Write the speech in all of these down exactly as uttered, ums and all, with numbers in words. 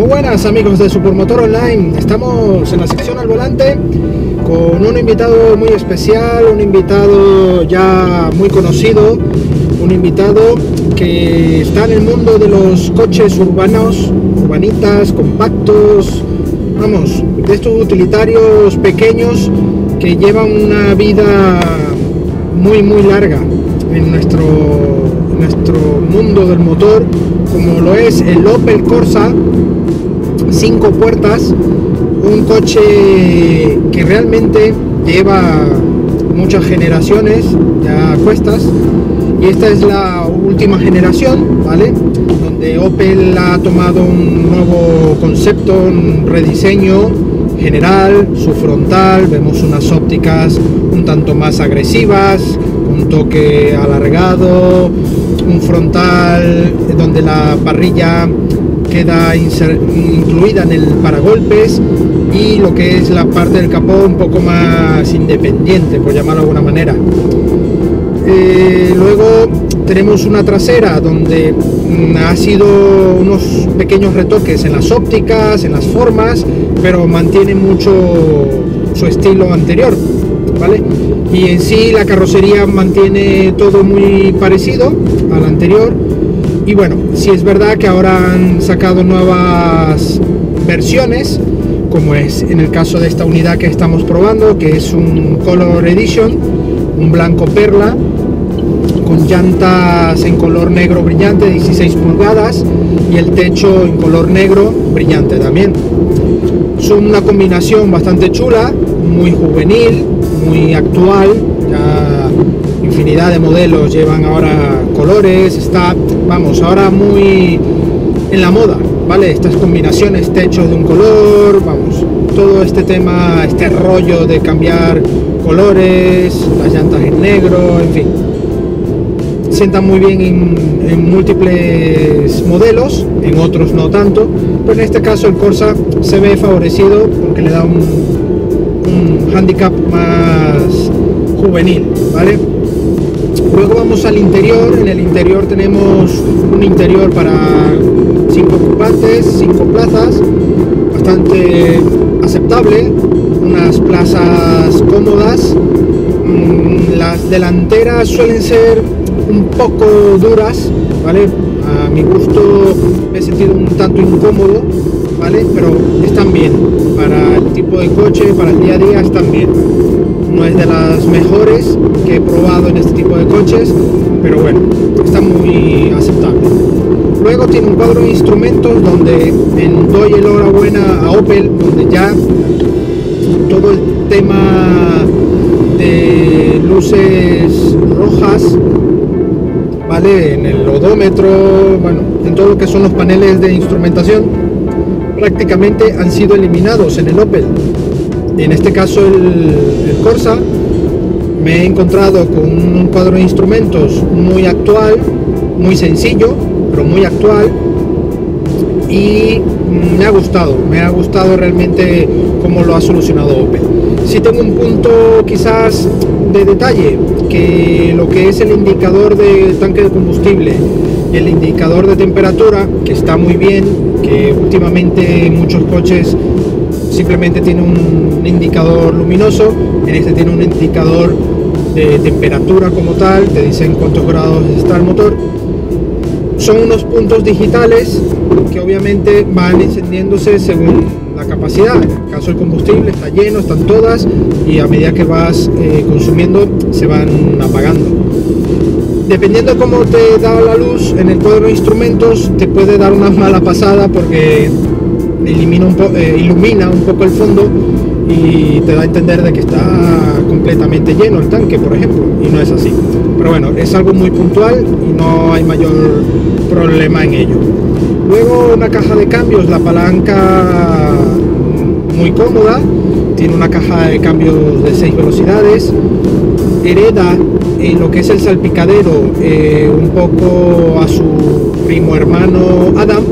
Muy buenas amigos de Supermotor Online, estamos en la sección al volante con un invitado muy especial, un invitado ya muy conocido, un invitado que está en el mundo de los coches urbanos, urbanitas, compactos, vamos, de estos utilitarios pequeños que llevan una vida muy muy larga en nuestro, nuestro mundo del motor, como lo es el Opel Corsa, cinco puertas, un coche que realmente lleva muchas generaciones ya cuestas, y esta es la última generación, ¿vale? Donde Opel ha tomado un nuevo concepto, un rediseño general, su frontal, vemos unas ópticas un tanto más agresivas, un toque alargado, un frontal donde la parrilla queda incluida en el paragolpes, y lo que es la parte del capó un poco más independiente, por llamarlo de alguna manera. Eh, luego tenemos una trasera donde mm, ha sido unos pequeños retoques en las ópticas, en las formas, pero mantiene mucho su estilo anterior, ¿vale? Y en sí la carrocería mantiene todo muy parecido al anterior. Y bueno, sí es verdad que ahora han sacado nuevas versiones, como es en el caso de esta unidad que estamos probando, que es un Color Edition, un blanco perla, con llantas en color negro brillante, dieciséis pulgadas, y el techo en color negro brillante también. Es una combinación bastante chula, muy juvenil, muy actual, ya infinidad de modelos llevan ahora colores, está, vamos, ahora muy en la moda, ¿vale? Estas combinaciones, techo de un color, vamos, todo este tema, este rollo de cambiar colores, las llantas en negro, en fin, sientan muy bien en, en múltiples modelos, en otros no tanto, pero en este caso el Corsa se ve favorecido porque le da un, un handicap más juvenil, ¿vale? Luego vamos al interior. En el interior tenemos un interior para cinco ocupantes, cinco plazas, bastante aceptable, unas plazas cómodas. Las delanteras suelen ser un poco duras, ¿vale? A mi gusto me he sentido un tanto incómodo, ¿vale? Pero están bien, para el tipo de coche, para el día a día están bien. No es de las mejores que he probado en este tipo de coches, pero bueno, está muy aceptable. Luego tiene un cuadro de instrumentos donde en doy el enhorabuena a Opel, donde ya todo el tema de luces rojas, ¿vale? En el odómetro, bueno, en todo lo que son los paneles de instrumentación, prácticamente han sido eliminados en el Opel. En este caso el, el Corsa, me he encontrado con un cuadro de instrumentos muy actual, muy sencillo, pero muy actual, y me ha gustado, me ha gustado realmente cómo lo ha solucionado Opel. Sí tengo un punto quizás de detalle, que lo que es el indicador de tanque de combustible, el indicador de temperatura, que está muy bien, que últimamente muchos coches simplemente tiene un indicador luminoso, en este tiene un indicador de temperatura como tal, te dicen cuántos grados está el motor. Son unos puntos digitales que obviamente van encendiéndose según la capacidad. En el caso del combustible está lleno, están todas, y a medida que vas eh, consumiendo se van apagando. Dependiendo de cómo te da la luz en el cuadro de instrumentos, te puede dar una mala pasada porque Elimina un po- eh, ilumina un poco el fondo y te da a entender de que está completamente lleno el tanque, por ejemplo, y no es así. Pero bueno, es algo muy puntual y no hay mayor problema en ello. Luego una caja de cambios, la palanca muy cómoda, tiene una caja de cambios de seis velocidades, hereda en lo que es el salpicadero eh, un poco a su primo hermano Adam,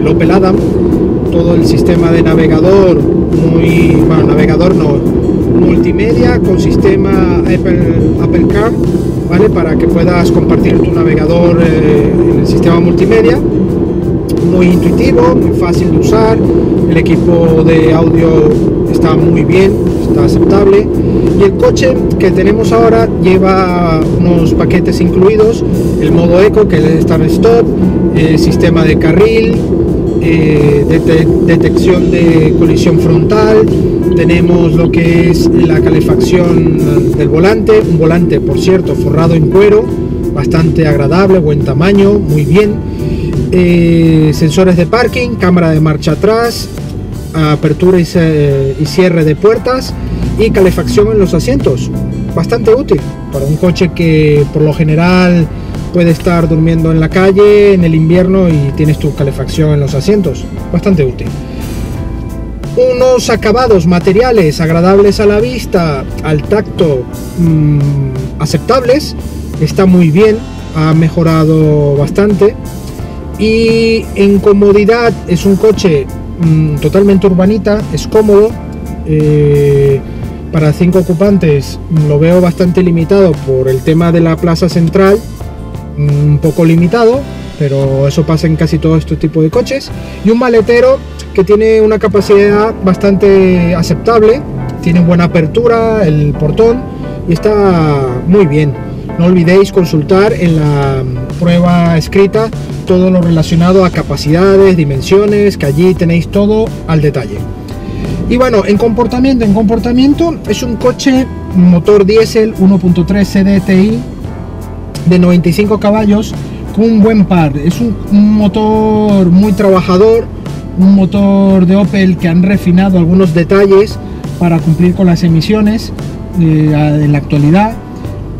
el Opel Adam. Todo el sistema de navegador, muy bueno, navegador no, multimedia con sistema Apple, Apple Car, ¿vale? Para que puedas compartir tu navegador eh, en el sistema multimedia. muy intuitivo, muy fácil de usar, el equipo de audio está muy bien, está aceptable, y el coche que tenemos ahora lleva unos paquetes incluidos, el modo eco, que es Start Stop, eh, sistema de carril, eh, dete detección de colisión frontal, tenemos lo que es la calefacción del volante, un volante por cierto forrado en cuero, bastante agradable, buen tamaño, muy bien, eh, sensores de parking, cámara de marcha atrás, apertura y, eh, y cierre de puertas y calefacción en los asientos, bastante útil para un coche que por lo general puede estar durmiendo en la calle en el invierno y tienes tu calefacción en los asientos, bastante útil. Unos acabados materiales agradables a la vista, al tacto, mmm, aceptables, está muy bien, ha mejorado bastante, y en comodidad es un coche mmm, totalmente urbanita, es cómodo, eh, para cinco ocupantes lo veo bastante limitado por el tema de la plaza central, un poco limitado, pero eso pasa en casi todo este tipo de coches, y un maletero que tiene una capacidad bastante aceptable, tiene buena apertura el portón y está muy bien. No olvidéis consultar en la prueba escrita todo lo relacionado a capacidades, dimensiones, que allí tenéis todo al detalle. Y bueno, en comportamiento, en comportamiento es un coche motor diésel uno punto tres C D T I de noventa y cinco caballos con un buen par, es un, un motor muy trabajador, un motor de Opel que han refinado algunos detalles para cumplir con las emisiones eh, en la actualidad,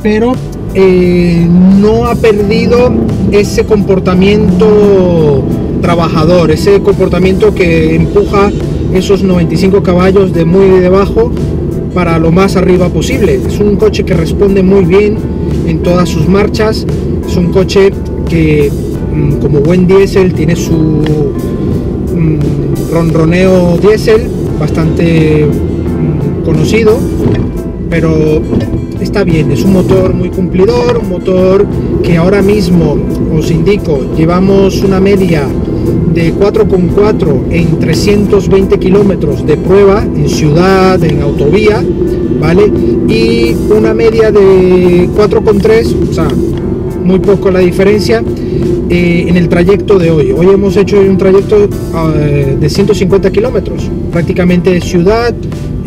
pero eh, no ha perdido ese comportamiento trabajador, ese comportamiento que empuja esos noventa y cinco caballos de muy debajo para lo más arriba posible. Es un coche que responde muy bien en todas sus marchas, es un coche que como buen diésel tiene su mm, ronroneo diésel bastante mm, conocido, pero está bien, es un motor muy cumplidor, un motor que ahora mismo os indico, llevamos una media de cuatro coma cuatro en trescientos veinte kilómetros de prueba en ciudad, en autovía, ¿vale? Y una media de cuatro coma tres, o sea, muy poco la diferencia eh, en el trayecto de hoy. Hoy hemos hecho un trayecto eh, de ciento cincuenta kilómetros, prácticamente de ciudad,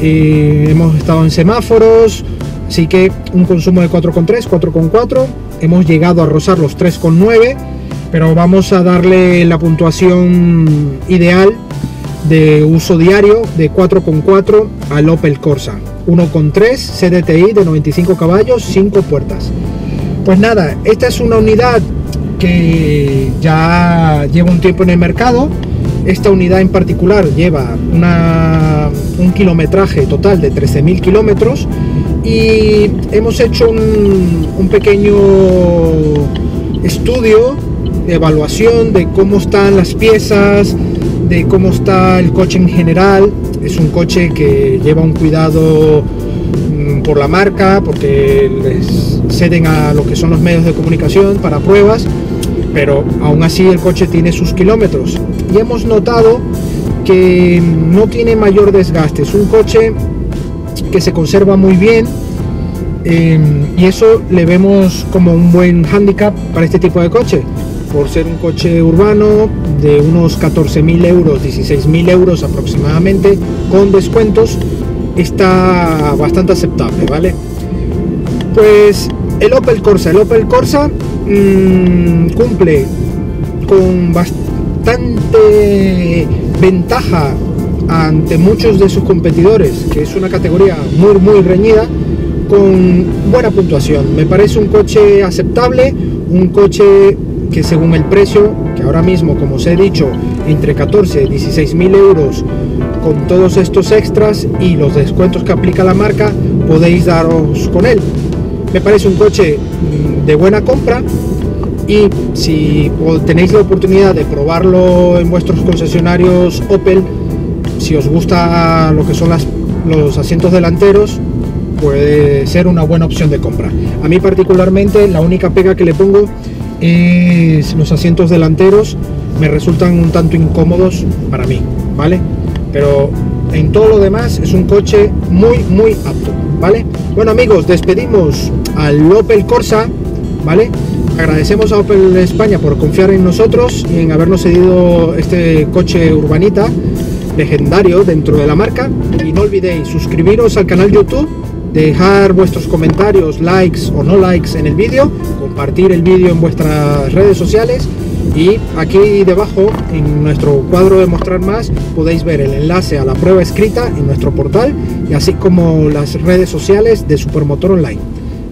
eh, hemos estado en semáforos, así que un consumo de cuatro coma tres, cuatro coma cuatro, hemos llegado a rozar los tres coma nueve, pero vamos a darle la puntuación ideal de uso diario de cuatro coma cuatro al Opel Corsa uno coma tres C D T I de noventa y cinco caballos, cinco puertas. Pues nada, esta es una unidad que ya lleva un tiempo en el mercado. Esta unidad en particular lleva una, un kilometraje total de trece mil kilómetros y hemos hecho un, un pequeño estudio, evaluación de cómo están las piezas, de cómo está el coche en general. Es un coche que lleva un cuidado por la marca, porque les ceden a lo que son los medios de comunicación para pruebas, pero aún así el coche tiene sus kilómetros y hemos notado que no tiene mayor desgaste, es un coche que se conserva muy bien, eh, y eso le vemos como un buen hándicap para este tipo de coche, por ser un coche urbano de unos catorce mil euros, dieciséis mil euros aproximadamente, con descuentos, está bastante aceptable, ¿vale? Pues el Opel Corsa, el Opel Corsa mmm, cumple con bastante ventaja ante muchos de sus competidores, que es una categoría muy, muy reñida, con buena puntuación. Me parece un coche aceptable, un coche que según el precio, que ahora mismo como os he dicho, entre catorce y dieciséis mil euros, con todos estos extras y los descuentos que aplica la marca, podéis daros con él. Me parece un coche de buena compra y si tenéis la oportunidad de probarlo en vuestros concesionarios Opel, si os gusta lo que son las, los asientos delanteros, puede ser una buena opción de compra. A mí particularmente la única pega que le pongo es los asientos delanteros, me resultan un tanto incómodos para mí, ¿vale? Pero en todo lo demás es un coche muy, muy apto, ¿vale? Bueno, amigos, despedimos al Opel Corsa, ¿vale? Agradecemos a Opel España por confiar en nosotros y en habernos cedido este coche urbanita legendario dentro de la marca. Y no olvidéis suscribiros al canal YouTube, dejar vuestros comentarios, likes o no likes en el vídeo, compartir el vídeo en vuestras redes sociales. Y aquí debajo, en nuestro cuadro de mostrar más, podéis ver el enlace a la prueba escrita en nuestro portal y así como las redes sociales de Supermotor Online.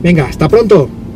Venga, hasta pronto.